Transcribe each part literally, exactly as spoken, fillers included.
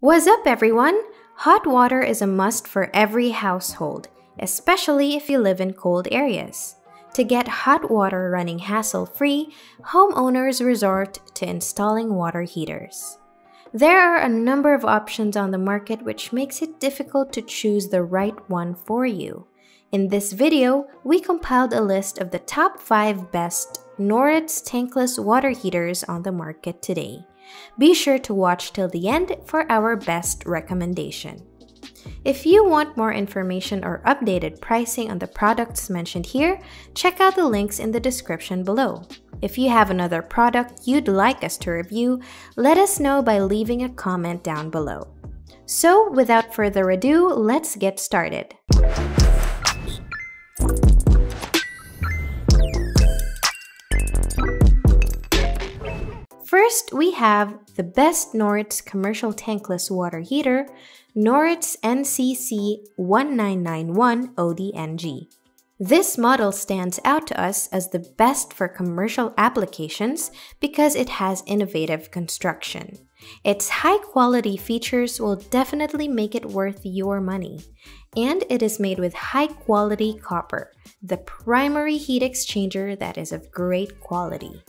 What's up, everyone? Hot water is a must for every household, especially if you live in cold areas. To get hot water running hassle-free, homeowners resort to installing water heaters. There are a number of options on the market which makes it difficult to choose the right one for you. In this video, we compiled a list of the top five best Noritz tankless water heaters on the market today. Be sure to watch till the end for our best recommendation. If you want more information or updated pricing on the products mentioned here, check out the links in the description below. If you have another product you'd like us to review, let us know by leaving a comment down below. So, without further ado, let's get started. First, we have the best Noritz commercial tankless water heater, Noritz N C C one nine nine one O D N G. This model stands out to us as the best for commercial applications because it has innovative construction. Its high-quality features will definitely make it worth your money. And it is made with high-quality copper, the primary heat exchanger that is of great quality.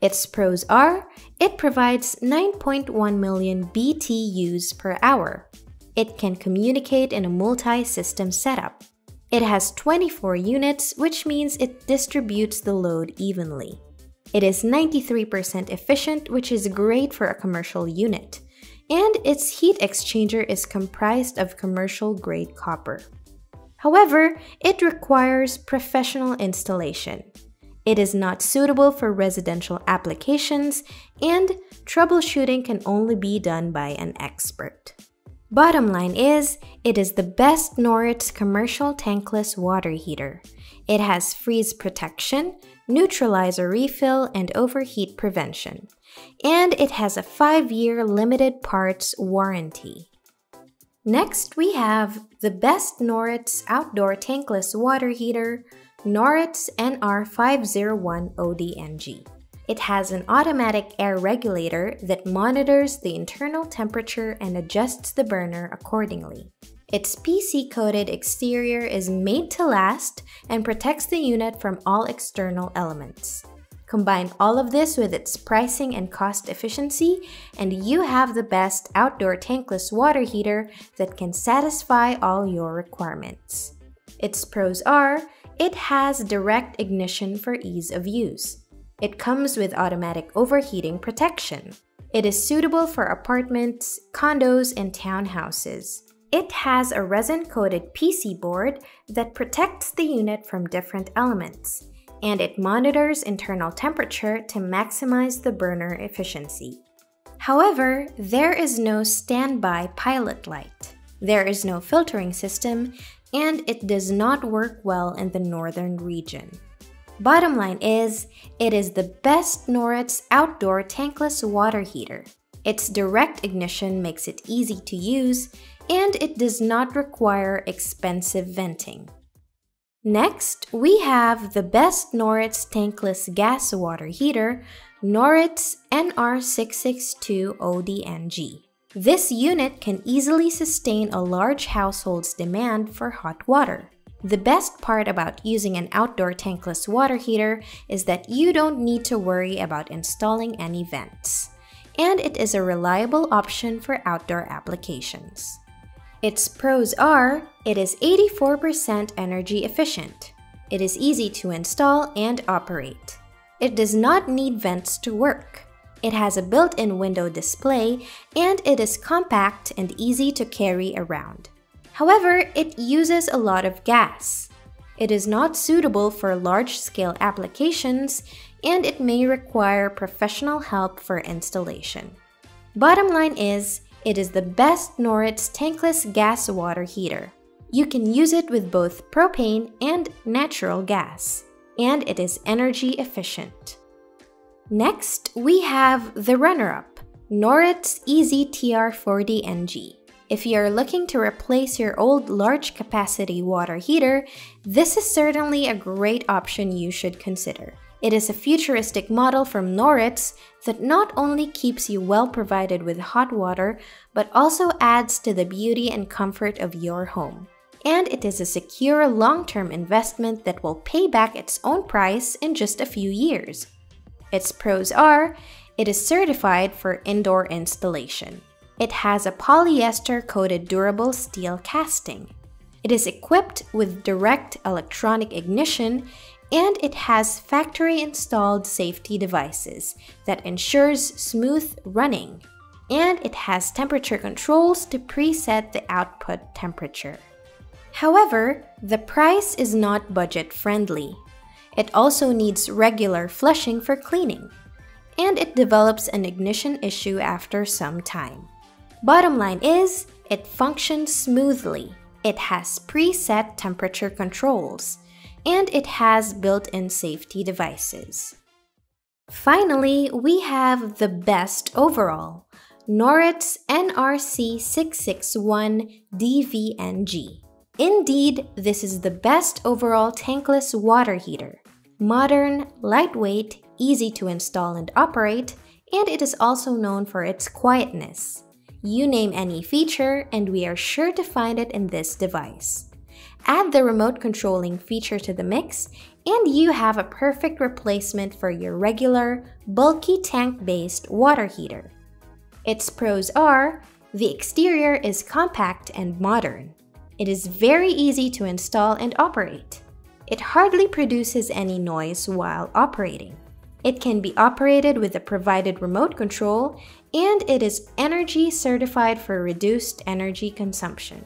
Its pros are, it provides nine point one million B T Us per hour. It can communicate in a multi-system setup. It has twenty-four units, which means it distributes the load evenly. It is ninety-three percent efficient, which is great for a commercial unit. And its heat exchanger is comprised of commercial-grade copper. However, it requires professional installation. It is not suitable for residential applications, and troubleshooting can only be done by an expert. Bottom line is, it is the best Noritz commercial tankless water heater. It has freeze protection, neutralizer refill, and overheat prevention. And it has a five-year limited parts warranty. Next, we have the best Noritz outdoor tankless water heater, Noritz N R five oh one O D N G. It has an automatic air regulator that monitors the internal temperature and adjusts the burner accordingly. Its P C-coated exterior is made to last and protects the unit from all external elements. Combine all of this with its pricing and cost efficiency, and you have the best outdoor tankless water heater that can satisfy all your requirements. Its pros are, it has direct ignition for ease of use. It comes with automatic overheating protection. It is suitable for apartments, condos, and townhouses. It has a resin-coated P C board that protects the unit from different elements, and it monitors internal temperature to maximize the burner efficiency. However, there is no standby pilot light. There is no filtering system, and it does not work well in the northern region. Bottom line is, it is the best Noritz outdoor tankless water heater. Its direct ignition makes it easy to use, and it does not require expensive venting. Next, we have the best Noritz tankless gas water heater, Noritz N R six six two O D N G. This unit can easily sustain a large household's demand for hot water. The best part about using an outdoor tankless water heater is that you don't need to worry about installing any vents. And it is a reliable option for outdoor applications. Its pros are, it is eighty-four percent energy efficient. It is easy to install and operate. It does not need vents to work. It has a built-in window display, and it is compact and easy to carry around. However, it uses a lot of gas. It is not suitable for large-scale applications, and it may require professional help for installation. Bottom line is, it is the best Noritz tankless gas water heater. You can use it with both propane and natural gas, and it is energy efficient. Next, we have the runner-up, Noritz E Z T R forty N G. If you are looking to replace your old large-capacity water heater, this is certainly a great option you should consider. It is a futuristic model from Noritz that not only keeps you well provided with hot water, but also adds to the beauty and comfort of your home. And it is a secure long-term investment that will pay back its own price in just a few years. Its pros are, it is certified for indoor installation. It has a polyester-coated durable steel casting. It is equipped with direct electronic ignition, and it has factory-installed safety devices that ensures smooth running. And it has temperature controls to preset the output temperature. However, the price is not budget-friendly. It also needs regular flushing for cleaning. And it develops an ignition issue after some time. Bottom line is, it functions smoothly. It has preset temperature controls. And it has built-in safety devices. Finally, we have the best overall, Noritz N R C six six one D V N G. Indeed, this is the best overall tankless water heater. Modern, lightweight, easy to install and operate, and it is also known for its quietness. You name any feature, and we are sure to find it in this device. Add the remote controlling feature to the mix, and you have a perfect replacement for your regular, bulky tank-based water heater. Its pros are, the exterior is compact and modern. It is very easy to install and operate. It hardly produces any noise while operating. It can be operated with the provided remote control, and it is energy certified for reduced energy consumption.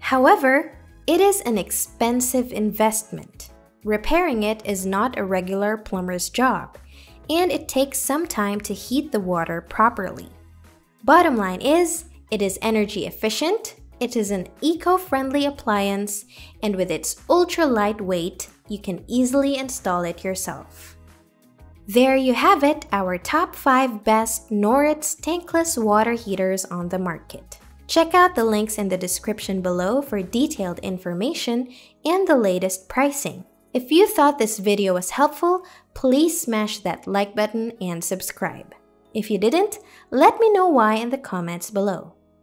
However, it is an expensive investment. Repairing it is not a regular plumber's job, and it takes some time to heat the water properly. Bottom line is, it is energy efficient, it is an eco-friendly appliance, and with its ultra-light weight, you can easily install it yourself. There you have it, our top five best Noritz tankless water heaters on the market. Check out the links in the description below for detailed information and the latest pricing. If you thought this video was helpful, please smash that like button and subscribe. If you didn't, let me know why in the comments below.